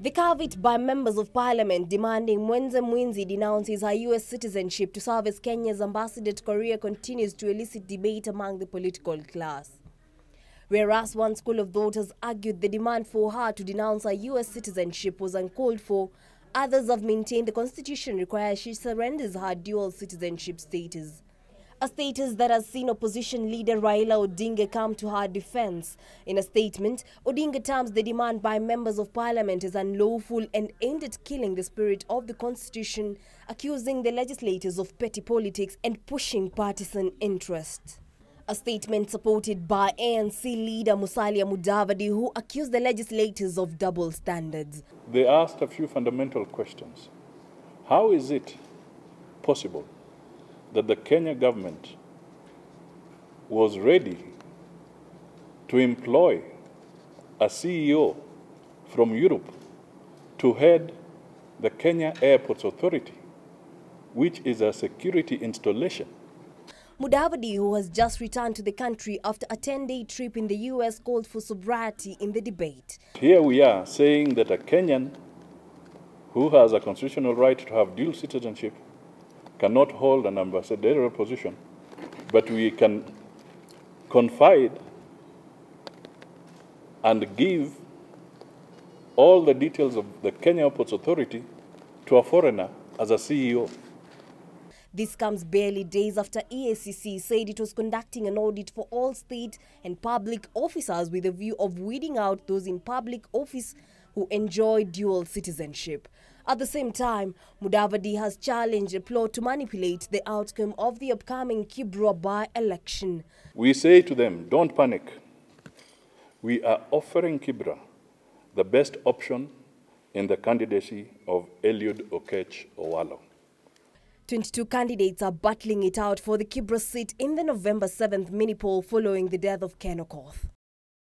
The caveat by members of parliament demanding Mwenze Mwenzi denounces her US citizenship to serve as Kenya's ambassador to Korea continues to elicit debate among the political class. Whereas one school of thought has argued the demand for her to denounce her US citizenship was uncalled for, others have maintained the constitution requires she surrenders her dual citizenship status. A status that has seen opposition leader Raila Odinga come to her defense. In a statement, Odinga terms the demand by members of parliament as unlawful and aimed at killing the spirit of the constitution, accusing the legislators of petty politics and pushing partisan interest. A statement supported by ANC leader Musalia Mudavadi, who accused the legislators of double standards. They asked a few fundamental questions. How is it possible that the Kenya government was ready to employ a CEO from Europe to head the Kenya Airports Authority, which is a security installation? Mudavadi, who has just returned to the country after a 10-day trip in the US, called for sobriety in the debate. Here we are saying that a Kenyan who has a constitutional right to have dual citizenship cannot hold an ambassadorial position, but we can confide and give all the details of the Kenya Airports Authority to a foreigner as a CEO. This comes barely days after EACC said it was conducting an audit for all state and public officers with a view of weeding out those in public office who enjoy dual citizenship. At the same time, Mudavadi has challenged a plot to manipulate the outcome of the upcoming Kibra by-election. We say to them, don't panic. We are offering Kibra the best option in the candidacy of Eliud Okech Owalo. 22 candidates are battling it out for the Kibra seat in the November 7th mini-poll following the death of Ken Okoth.